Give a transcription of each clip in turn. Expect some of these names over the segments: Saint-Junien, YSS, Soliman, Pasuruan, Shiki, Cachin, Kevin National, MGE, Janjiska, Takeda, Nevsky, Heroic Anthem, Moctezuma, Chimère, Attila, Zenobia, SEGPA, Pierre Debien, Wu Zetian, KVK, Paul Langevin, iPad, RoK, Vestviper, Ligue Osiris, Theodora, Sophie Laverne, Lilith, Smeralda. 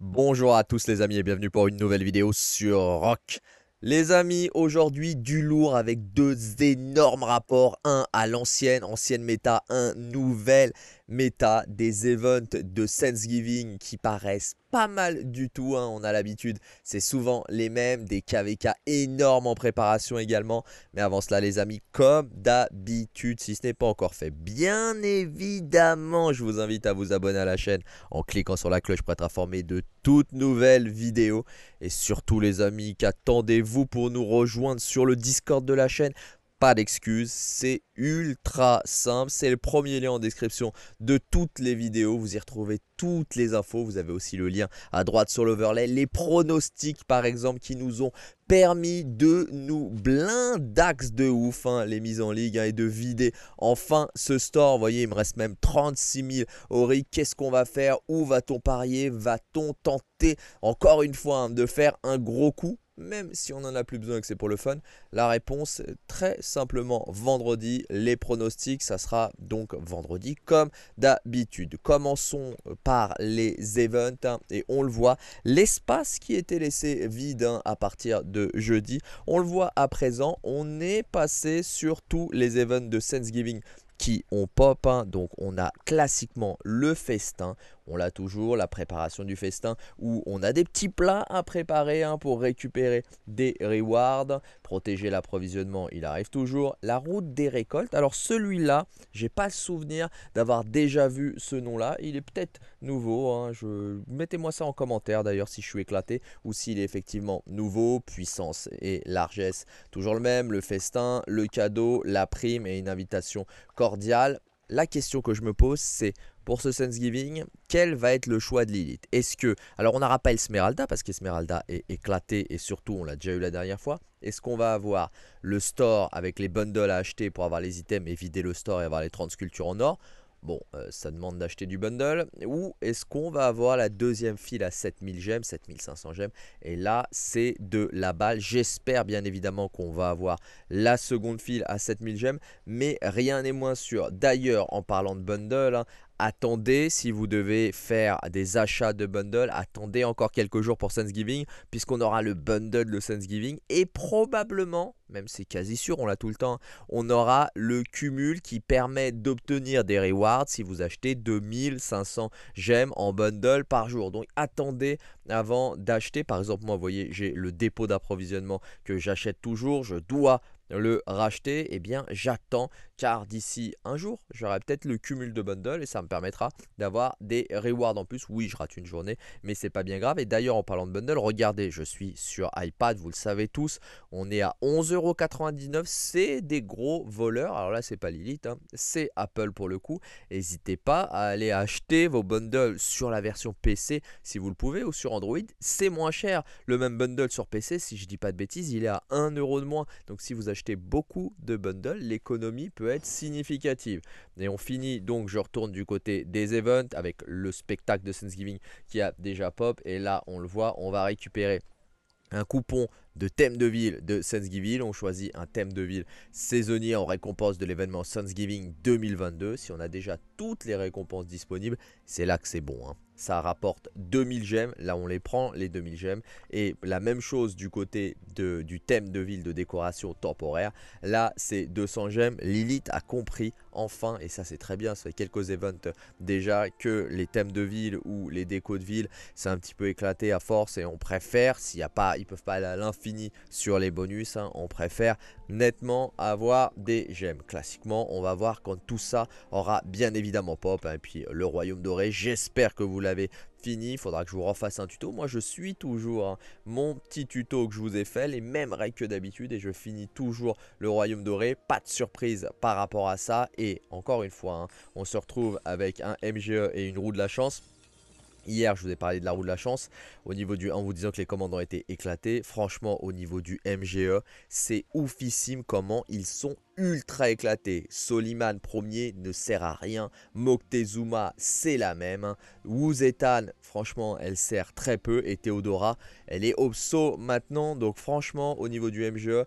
Bonjour à tous les amis et bienvenue pour une nouvelle vidéo sur RoK. Les amis, aujourd'hui du lourd avec deux énormes rapports, un à l'ancienne, méta, un nouvelle méta, des events de Thanksgiving qui paraissent pas mal du tout, hein, on a l'habitude, c'est souvent les mêmes, des KVK énormes en préparation également. Mais avant cela les amis, comme d'habitude, si ce n'est pas encore fait, bien évidemment, je vous invite à vous abonner à la chaîne en cliquant sur la cloche pour être informé de toutes nouvelles vidéos. Et surtout les amis, qu'attendez-vous pour nous rejoindre sur le Discord de la chaîne? Pas d'excuses, c'est ultra simple, c'est le premier lien en description de toutes les vidéos, vous y retrouvez toutes les infos, vous avez aussi le lien à droite sur l'overlay, les pronostics par exemple qui nous ont permis de nous blind d'axes de ouf, hein, les mises en ligue hein, et de vider enfin ce store, vous voyez il me reste même 36 000 auris, qu'est-ce qu'on va faire, où va-t-on parier, va-t-on tenter encore une fois hein, de faire un gros coup? Même si on n'en a plus besoin et que c'est pour le fun, la réponse très simplement vendredi, les pronostics, ça sera donc vendredi comme d'habitude. Commençons par les events hein, et on le voit, l'espace qui était laissé vide hein, à partir de jeudi, on le voit à présent, on est passé sur tous les events de Thanksgiving qui ont pop, hein. Donc on a classiquement le festin, on l'a toujours, la préparation du festin où on a des petits plats à préparer hein, pour récupérer des rewards, protéger l'approvisionnement, il arrive toujours, la route des récoltes, alors celui-là, j'ai pas le souvenir d'avoir déjà vu ce nom-là, il est peut-être nouveau, hein. Mettez-moi ça en commentaire d'ailleurs si je suis éclaté ou s'il est effectivement nouveau, puissance et largesse, toujours le même, le festin, le cadeau, la prime et une invitation cordiale. La question que je me pose c'est pour ce Thanksgiving, quel va être le choix de Lilith? Est-ce que, alors on a rappelé Smeralda parce que Smeralda est éclatée et surtout on l'a déjà eu la dernière fois. Est-ce qu'on va avoir le store avec les bundles à acheter pour avoir les items et vider le store et avoir les 30 sculptures en or? Bon, ça demande d'acheter du bundle. Ou est-ce qu'on va avoir la deuxième file à 7000 gemmes, 7500 gemmes? Et là, c'est de la balle. J'espère bien évidemment qu'on va avoir la seconde file à 7000 gemmes. Mais rien n'est moins sûr. D'ailleurs, en parlant de bundle, hein, attendez, si vous devez faire des achats de bundle, attendez encore quelques jours pour Thanksgiving, puisqu'on aura le bundle de Thanksgiving et probablement, même c'est quasi sûr, on l'a tout le temps, on aura le cumul qui permet d'obtenir des rewards si vous achetez 2500 gemmes en bundle par jour. Donc attendez avant d'acheter. Par exemple, moi, vous voyez, j'ai le dépôt d'approvisionnement que j'achète toujours, je dois le racheter, eh bien j'attends car d'ici un jour j'aurai peut-être le cumul de bundle et ça me permettra d'avoir des rewards en plus. Oui, je rate une journée mais c'est pas bien grave. Et d'ailleurs en parlant de bundle, regardez, je suis sur iPad, vous le savez tous, on est à 11,99 €, c'est des gros voleurs. Alors là c'est pas Lilith hein, c'est Apple pour le coup. N'hésitez pas à aller acheter vos bundles sur la version PC si vous le pouvez ou sur Android, c'est moins cher. Le même bundle sur PC, si je dis pas de bêtises, il est à 1 € de moins. Donc si vous achetez beaucoup de bundles, l'économie peut être significative. Et on finit donc, je retourne du côté des events avec le spectacle de Thanksgiving qui a déjà pop et là on le voit, on va récupérer un coupon de thème de ville de Thanksgiving. On choisit un thème de ville saisonnier en récompense de l'événement Thanksgiving 2022. Si on a déjà toutes les récompenses disponibles, c'est là que c'est bon hein. Ça rapporte 2000 gemmes, là on les prend les 2000 gemmes. Et la même chose du côté du thème de ville de décoration temporaire, là c'est 200 gemmes. Lilith a compris enfin, et ça c'est très bien, ça fait quelques events déjà que les thèmes de ville ou les décos de ville, c'est un petit peu éclaté à force et on préfère, s'il y a pas, ils peuvent pas aller à l'infini sur les bonus, hein, on préfère nettement avoir des gemmes. Classiquement, on va voir quand tout ça aura bien évidemment pop, hein, et puis le royaume doré, j'espère que vous l'avez fini, il faudra que je vous refasse un tuto. Moi je suis toujours hein, mon petit tuto que je vous ai fait, les mêmes règles que d'habitude et je finis toujours le royaume doré, pas de surprise par rapport à ça. Et encore une fois, hein, on se retrouve avec un MGE et une roue de la chance. Hier, je vous ai parlé de la roue de la chance au niveau du 1 en vous disant que les commandants étaient éclatés. Franchement, au niveau du MGE, c'est oufissime comment ils sont ultra éclatés. Soliman premier ne sert à rien. Moctezuma, c'est la même. Wu Zetian, franchement, elle sert très peu. Et Theodora, elle est obso maintenant. Donc franchement, au niveau du MGE...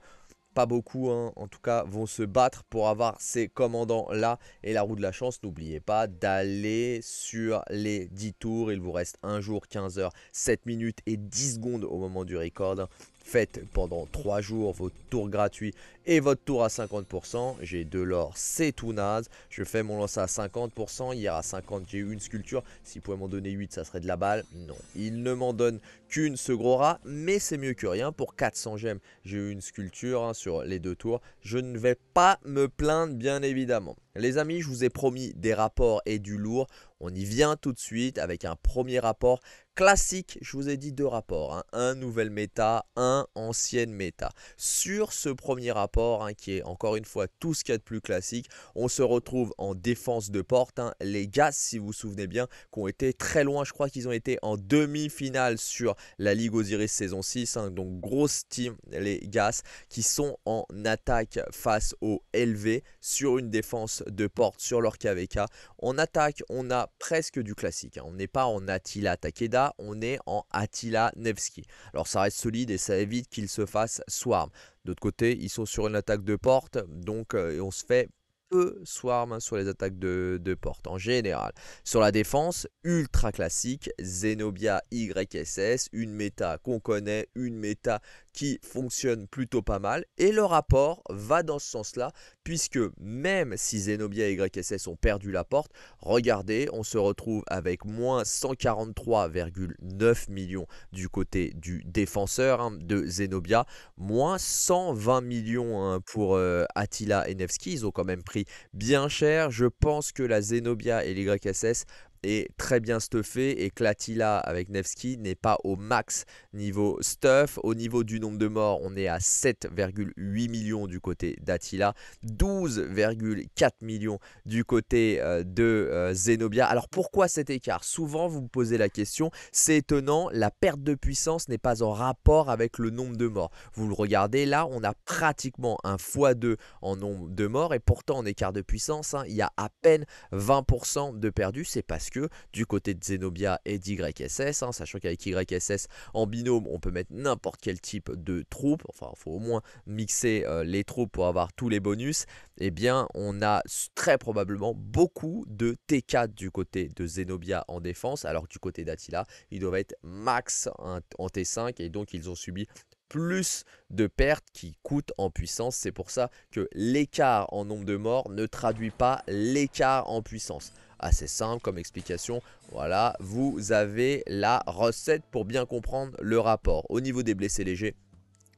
pas beaucoup, hein, en tout cas, vont se battre pour avoir ces commandants-là. Et la roue de la chance, n'oubliez pas d'aller sur les 10 tours. Il vous reste un jour, 15 heures, 7 minutes et 10 secondes au moment du record. Faites pendant 3 jours vos tours gratuits et votre tour à 50%. J'ai de l'or, c'est tout naze. Je fais mon lance à 50%. Hier à 50, j'ai eu une sculpture. S'il pouvait m'en donner 8, ça serait de la balle. Non, il ne m'en donne qu'une, ce gros rat. Mais c'est mieux que rien. Pour 400 gemmes, j'ai eu une sculpture hein, sur les 2 tours. Je ne vais pas me plaindre, bien évidemment. Les amis, je vous ai promis des rapports et du lourd. On y vient tout de suite avec un premier rapport classique. Je vous ai dit 2 rapports, hein. Un nouvelle méta, un ancienne méta. Sur ce premier rapport, hein, qui est encore une fois tout ce qu'il y a de plus classique, on se retrouve en défense de porte. Hein. Les gars, si vous vous souvenez bien, qui ont été très loin, je crois qu'ils ont été en demi-finale sur la Ligue Osiris saison 6. Hein. Donc grosse team, les gars, qui sont en attaque face au LV sur une défense de porte sur leur KVK. En attaque, on a presque du classique. On n'est pas en Attila Takeda, on est en Attila Nevsky. Alors ça reste solide et ça évite qu'il se fasse swarm. D'autre côté, ils sont sur une attaque de porte, donc on se fait peu swarm sur les attaques de porte en général. Sur la défense, ultra classique, Zenobia YSS, une méta qu'on connaît, une méta qui fonctionne plutôt pas mal. Et le rapport va dans ce sens-là, puisque même si Zenobia et YSS ont perdu la porte, regardez, on se retrouve avec moins 143,9 millions du côté du défenseur hein, de Zenobia, moins 120 millions hein, pour Attila et Nevsky. Ils ont quand même pris bien cher. Je pense que la Zenobia et YSS est très bien stuffé et que l'Attila avec Nevsky n'est pas au max niveau stuff. Au niveau du nombre de morts, on est à 7,8 millions du côté d'Attila, 12,4 millions du côté de Zenobia. Alors pourquoi cet écart? Souvent vous me posez la question, c'est étonnant, la perte de puissance n'est pas en rapport avec le nombre de morts. Vous le regardez là, on a pratiquement un x2 en nombre de morts et pourtant en écart de puissance, hein, il y a à peine 20% de perdu. C'est parce que du côté de Zenobia et d'YSS, hein, sachant qu'avec YSS en binôme, on peut mettre n'importe quel type de troupes, enfin il faut au moins mixer les troupes pour avoir tous les bonus, et eh bien on a très probablement beaucoup de T4 du côté de Zenobia en défense, alors que du côté d'Attila, ils doivent être max hein, en T5, et donc ils ont subi plus de pertes qui coûtent en puissance. C'est pour ça que l'écart en nombre de morts ne traduit pas l'écart en puissance. Assez simple comme explication, voilà, vous avez la recette pour bien comprendre le rapport. Au niveau des blessés légers,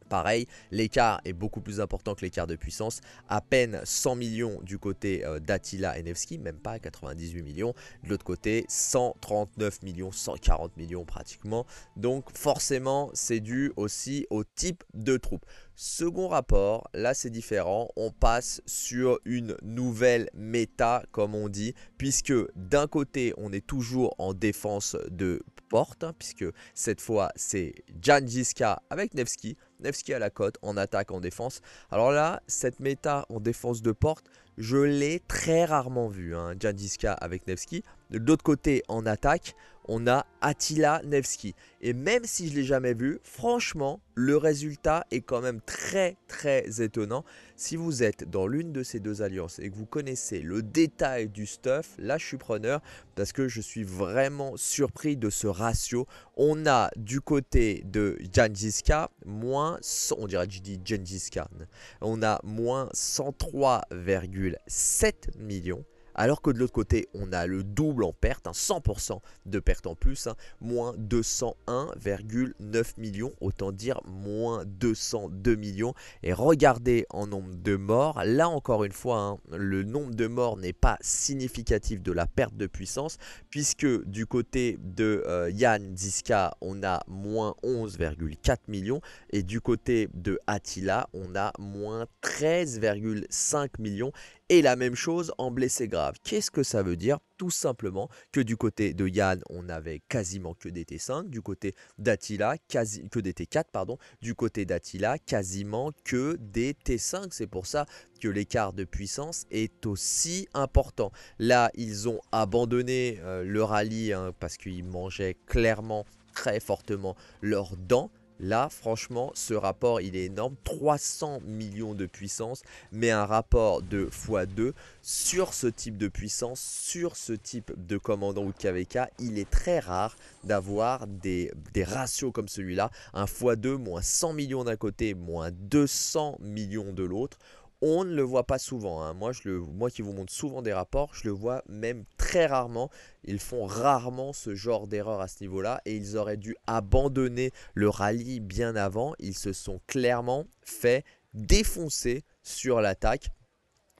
pareil, l'écart est beaucoup plus important que l'écart de puissance, à peine 100 millions du côté d'Attila et Nevsky, même pas 98 millions, de l'autre côté 139 millions, 140 millions pratiquement, donc forcément c'est dû aussi au type de troupe. Second rapport, là c'est différent, on passe sur une nouvelle méta comme on dit, puisque d'un côté on est toujours en défense de porte, hein, puisque cette fois c'est Janjiska avec Nevsky, Nevsky à la cote en attaque, en défense. Alors là, cette méta en défense de porte, je l'ai très rarement vue, hein, Janjiska avec Nevsky. De l'autre côté, en attaque, on a Attila Nevsky. Et même si je ne l'ai jamais vu, franchement, le résultat est quand même très étonnant. Si vous êtes dans l'une de ces deux alliances et que vous connaissez le détail du stuff, là je suis preneur parce que je suis vraiment surpris de ce ratio. On a du côté de Janjiska, moins, on dirait que je dis Janjiska, on a moins 103,7 millions. Alors que de l'autre côté, on a le double en perte, hein, 100% de perte en plus, hein, moins 201,9 millions, autant dire moins 202 millions. Et regardez en nombre de morts, là encore une fois, hein, le nombre de morts n'est pas significatif de la perte de puissance, puisque du côté de Janjiska, on a moins 11,4 millions, et du côté de Attila, on a moins 13,5 millions. Et la même chose en blessé grave. grave. Qu'est-ce que ça veut dire? Tout simplement que du côté de Yann, on avait quasiment que des T5, du côté d'Attila, que des T4, pardon, du côté d'Attila, quasiment que des T5. C'est pour ça que l'écart de puissance est aussi important. Là, ils ont abandonné le rallye hein, parce qu'ils mangeaient clairement, très fortement leurs dents. Là, franchement, ce rapport, il est énorme. 300 millions de puissance, mais un rapport de x2 sur ce type de puissance, sur ce type de commandant ou de KVK, il est très rare d'avoir des ratios comme celui-là. Un x2, moins 100 millions d'un côté, moins 200 millions de l'autre. On ne le voit pas souvent, hein. Moi qui vous montre souvent des rapports, je le vois même très rarement. Ils font rarement ce genre d'erreur à ce niveau-là et ils auraient dû abandonner le rallye bien avant. Ils se sont clairement fait défoncer sur l'attaque.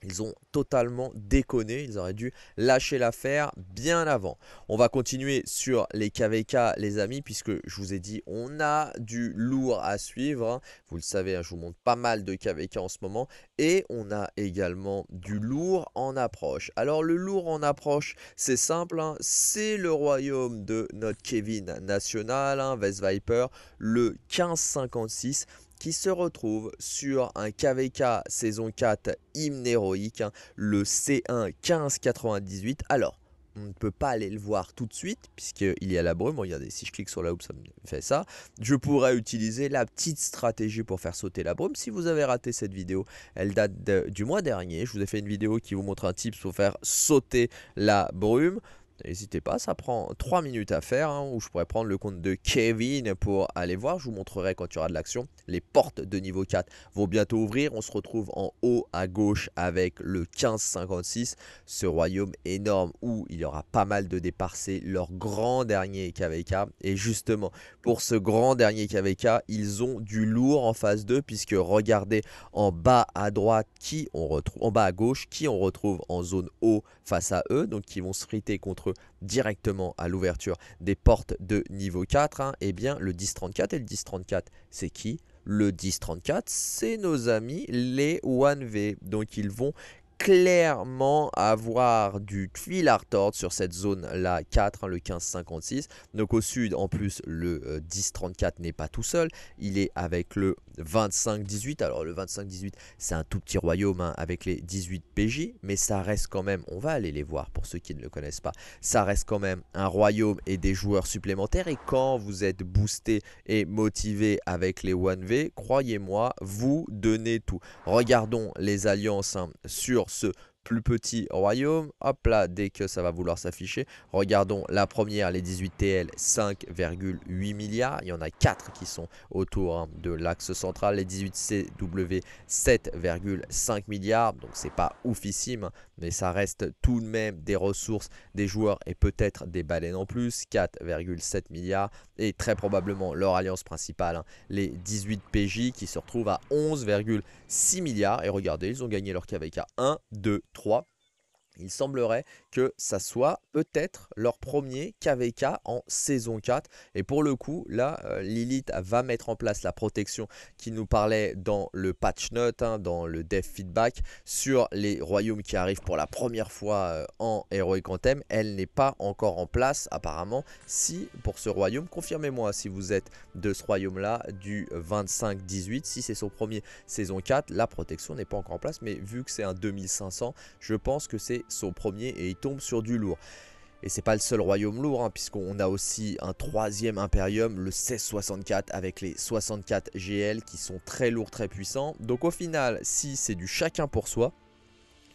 Ils ont totalement déconné, ils auraient dû lâcher l'affaire bien avant. On va continuer sur les KVK les amis, puisque je vous ai dit on a du lourd à suivre. Vous le savez, je vous montre pas mal de KVK en ce moment. Et on a également du lourd en approche. Alors le lourd en approche, c'est simple, hein, c'est le royaume de notre Kevin National, hein, Vestviper, le 1556. Qui se retrouve sur un KVK saison 4 hymne héroïque, hein, le C1 1598. Alors, on ne peut pas aller le voir tout de suite, puisqu'il est à la brume. Regardez, si je clique sur la houppe, ça me fait ça. Je pourrais utiliser la petite stratégie pour faire sauter la brume. Si vous avez raté cette vidéo, elle date du mois dernier. Je vous ai fait une vidéo qui vous montre un tips pour faire sauter la brume. N'hésitez pas, ça prend 3 minutes à faire, hein, où je pourrais prendre le compte de Kevin pour aller voir. Je vous montrerai quand il y aura de l'action. Les portes de niveau 4 vont bientôt ouvrir. On se retrouve en haut à gauche avec le 1556. Ce royaume énorme où il y aura pas mal de départs. C'est leur grand dernier KVK. Et justement, pour ce grand dernier KVK, ils ont du lourd en phase 2. Puisque regardez en bas à droite, qui on retrouve, en bas à gauche, qui on retrouve en zone haut face à eux. Donc qui vont se friter contre directement à l'ouverture des portes de niveau 4, hein, et bien le 1034. Et le 1034, c'est qui? Le 1034, c'est nos amis les 1V. Donc ils vont clairement avoir du fil à retordre sur cette zone là 4, hein, le 1556. Donc au sud, en plus, le 1034 n'est pas tout seul, il est avec le 25-18. Alors le 25-18, c'est un tout petit royaume, hein, avec les 18 PJ, mais ça reste quand même, on va aller les voir pour ceux qui ne le connaissent pas, ça reste quand même un royaume et des joueurs supplémentaires. Et quand vous êtes boosté et motivé avec les 1V, croyez-moi, vous donnez tout. Regardons les alliances, hein, sur ce plus petit royaume. Hop là, dès que ça va vouloir s'afficher, regardons la première, les 18 TL, 5,8 milliards. Il y en a 4 qui sont autour, hein, de l'axe central. Les 18 CW, 7,5 milliards. Donc c'est pas oufissime, mais ça reste tout de même des ressources, des joueurs et peut-être des baleines en plus, 4,7 milliards. Et très probablement leur alliance principale, hein, les 18 PJ qui se retrouvent à 11,6 milliards. Et regardez, ils ont gagné leur KVK 1, 2, 3. Il semblerait que ça soit peut-être leur premier KVK en saison 4. Et pour le coup, là, Lilith va mettre en place la protection qui nous parlait dans le patch note, hein, dans le dev feedback, sur les royaumes qui arrivent pour la première fois en Heroic Anthem. Elle n'est pas encore en place apparemment. Si pour ce royaume, confirmez-moi si vous êtes de ce royaume-là, du 25-18, si c'est son premier saison 4, la protection n'est pas encore en place. Mais vu que c'est un 2500, je pense que c'est son premier et il tombe sur du lourd. Et c'est pas le seul royaume lourd, hein, puisqu'on a aussi un troisième impérium, le 1664 avec les 64 GL qui sont très lourds, très puissants. Donc au final, si c'est du chacun pour soi,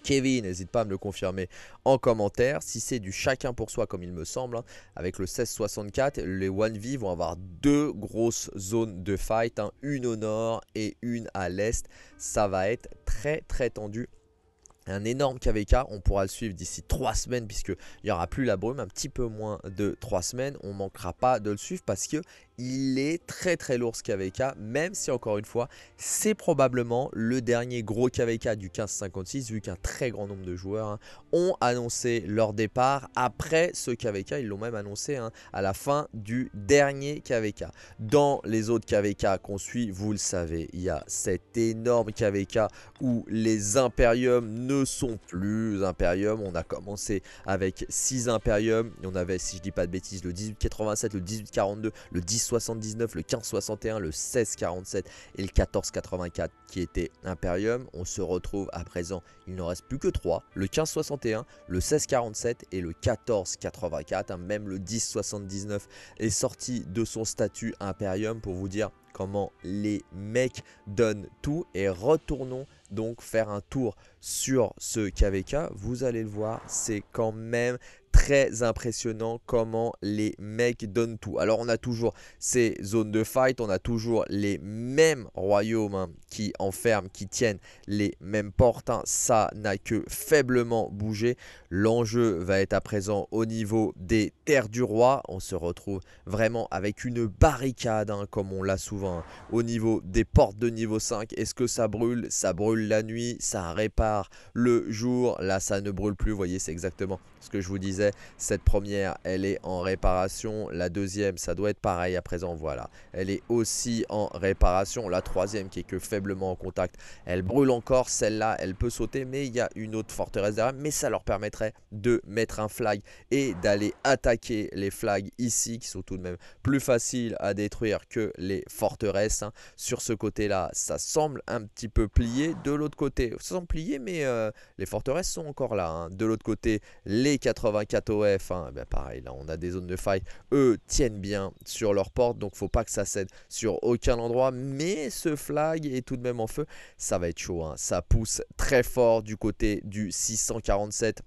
Kevin, n'hésite pas à me le confirmer en commentaire. Si c'est du chacun pour soi comme il me semble, hein, avec le 1664, les 1V vont avoir deux grosses zones de fight, hein, une au nord et une à l'est. Ça va être très très tendu. Un énorme KVK, on pourra le suivre d'ici 3 semaines puisqu'il n'y aura plus la brume, un petit peu moins de 3 semaines. On ne manquera pas de le suivre parce que Il est très très lourd ce KVK, même si encore une fois, c'est probablement le dernier gros KVK du 1556 vu qu'un très grand nombre de joueurs ont annoncé leur départ après ce KVK. Ils l'ont même annoncé à la fin du dernier KVK. Dans les autres KVK qu'on suit, vous le savez, il y a cet énorme KVK où les Impériums ne sont plus Impériums. On a commencé avec 6 Impériums. On avait, si je dis pas de bêtises, le 1887, le 1842, le 1079, le 1561, le 1647 et le 1484 qui étaient Imperium. On se retrouve à présent, il n'en reste plus que 3, le 1561, le 1647 et le 1484. Même le 1079 est sorti de son statut Imperium pour vous dire comment les mecs donnent tout. Et retournons donc faire un tour sur ce KVK. Vous allez le voir, c'est quand même très impressionnant comment les mecs donnent tout. Alors on a toujours ces zones de fight, on a toujours les mêmes royaumes qui enferment, qui tiennent les mêmes portes. Ça n'a que faiblement bougé. L'enjeu va être à présent au niveau des terres du roi. On se retrouve vraiment avec une barricade comme on l'a souvent au niveau des portes de niveau 5. Est-ce que ça brûle? Ça brûle la nuit, ça répare le jour. Là ça ne brûle plus, vous voyez, c'est exactement ce que je vous disais. Cette première, elle est en réparation. La deuxième, ça doit être pareil à présent, voilà. Elle est aussi en réparation. La troisième, qui est que faiblement en contact, elle brûle encore. Celle-là, elle peut sauter, mais il y a une autre forteresse derrière. Mais ça leur permettrait de mettre un flag et d'aller attaquer les flags ici, qui sont tout de même plus faciles à détruire que les forteresses. Sur ce côté-là, ça semble un petit peu plié. De l'autre côté, ça semble plié, mais les forteresses sont encore là. De l'autre côté, les 84 OF, ben pareil, là on a des zones de faille, eux tiennent bien sur leur porte, donc faut pas que ça cède sur aucun endroit, mais ce flag est tout de même en feu. Ça va être chaud, ça pousse très fort du côté du 647.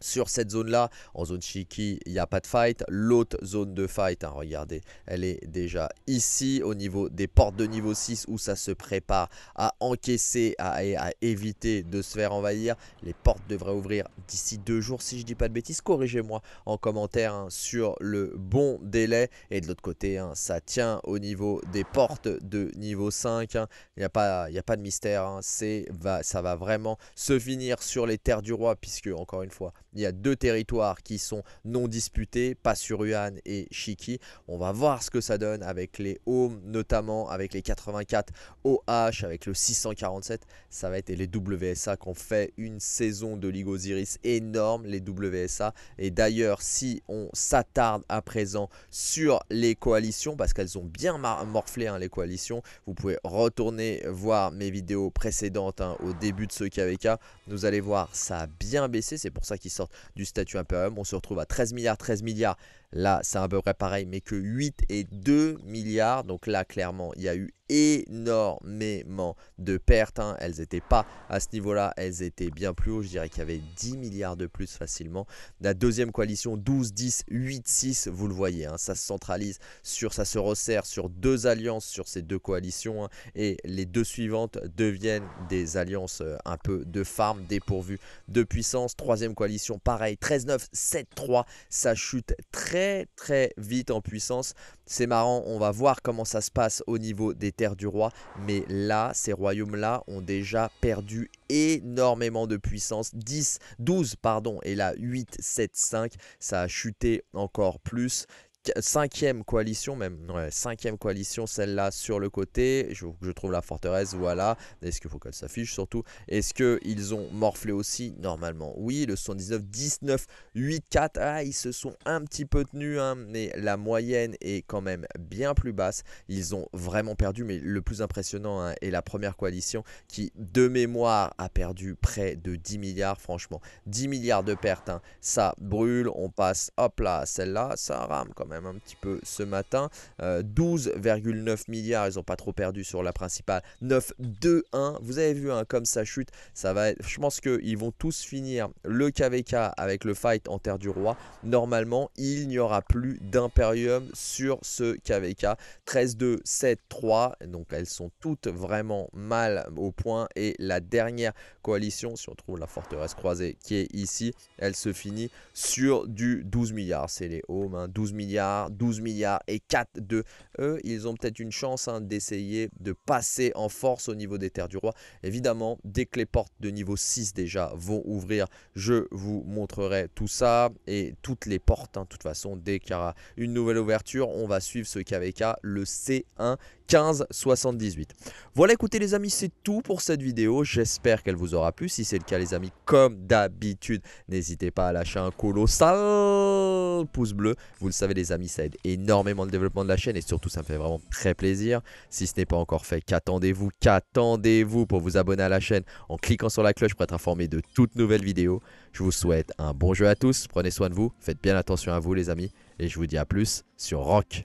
Sur cette zone là, en zone Shiki, il n'y a pas de fight. L'autre zone de fight, regardez, elle est déjà ici au niveau des portes de niveau 6 où ça se prépare à encaisser et à éviter de se faire envahir. Les portes devraient ouvrir d'ici 2 jours si je dis pas de bêtises. Corrigez-moi en commentaire sur le bon délai. Et de l'autre côté, ça tient au niveau des portes de niveau 5. Il n'y a pas de mystère, ça va vraiment se finir sur les terres du roi puisque encore une fois, il y a 2 territoires qui sont non disputés, Pasuruan et Shiki. On va voir ce que ça donne avec les Homes, notamment avec les 84 OH, avec le 647. Ça va être les WSA qu'on fait une saison de Ligue Osiris énorme, les WSA. Et d'ailleurs, si on s'attarde à présent sur les coalitions, parce qu'elles ont bien morflé les coalitions, vous pouvez retourner voir mes vidéos précédentes au début de ce KVK. Vous allez voir, ça a bien baissé, c'est pour ça qu'ils sortent du statut Imperium. On se retrouve à 13 milliards. Là c'est à peu près pareil, mais que 8 et 2 milliards. Donc là clairement il y a eu énormément de pertes, Elles n'étaient pas à ce niveau là, elles étaient bien plus haut. Je dirais qu'il y avait 10 milliards de plus facilement. La deuxième coalition 12, 10, 8, 6, vous le voyez, ça se centralise sur, ça se resserre sur 2 alliances, sur ces 2 coalitions, et les 2 suivantes deviennent des alliances un peu de farm, dépourvues de puissance. Troisième coalition pareil, 13, 9, 7, 3, ça chute très vite en puissance. C'est marrant, on va voir comment ça se passe au niveau des terres du roi, mais là, ces royaumes-là ont déjà perdu énormément de puissance, 12, et là 8, 7, 5, ça a chuté encore plus. 5e coalition, celle-là sur le côté, je trouve la forteresse, voilà. Est-ce qu'il faut qu'elle s'affiche surtout? Est-ce qu'ils ont morflé aussi? Normalement, oui, le 79, 19, 8, 4, ils se sont un petit peu tenus, mais la moyenne est quand même bien plus basse. Ils ont vraiment perdu, mais le plus impressionnant est la première coalition qui, de mémoire, a perdu près de 10 milliards, franchement. 10 milliards de pertes, ça brûle, on passe, hop là, celle-là, ça rame quand même un petit peu ce matin. 12,9 milliards, ils n'ont pas trop perdu sur la principale. 9, 2, 1, vous avez vu comme ça chute, ça va être, je pense qu'ils vont tous finir le KVK avec le fight en terre du roi. Normalement il n'y aura plus d'Imperium sur ce KVK. 13, 2, 7, 3, donc elles sont toutes vraiment mal au point. Et la dernière coalition, si on trouve la forteresse croisée qui est ici, elle se finit sur du 12 milliards, c'est les Homes, 12 milliards milliards, 12 milliards et 4 de eux. Ils ont peut-être une chance hein, d'essayer de passer en force au niveau des terres du roi. Évidemment, dès que les portes de niveau 6 déjà vont ouvrir, je vous montrerai tout ça et toutes les portes. De toute façon, dès qu'il y aura une nouvelle ouverture, on va suivre ce KVK, le C1 1578. Voilà, écoutez les amis, c'est tout pour cette vidéo. J'espère qu'elle vous aura plu. Si c'est le cas les amis, comme d'habitude, n'hésitez pas à lâcher un colossal pouce bleu. Vous le savez les amis, ça aide énormément le développement de la chaîne et surtout ça me fait vraiment très plaisir. Si ce n'est pas encore fait, qu'attendez-vous pour vous abonner à la chaîne en cliquant sur la cloche pour être informé de toutes nouvelles vidéos. Je vous souhaite un bon jeu à tous. Prenez soin de vous, faites bien attention à vous les amis et je vous dis à plus sur RoK.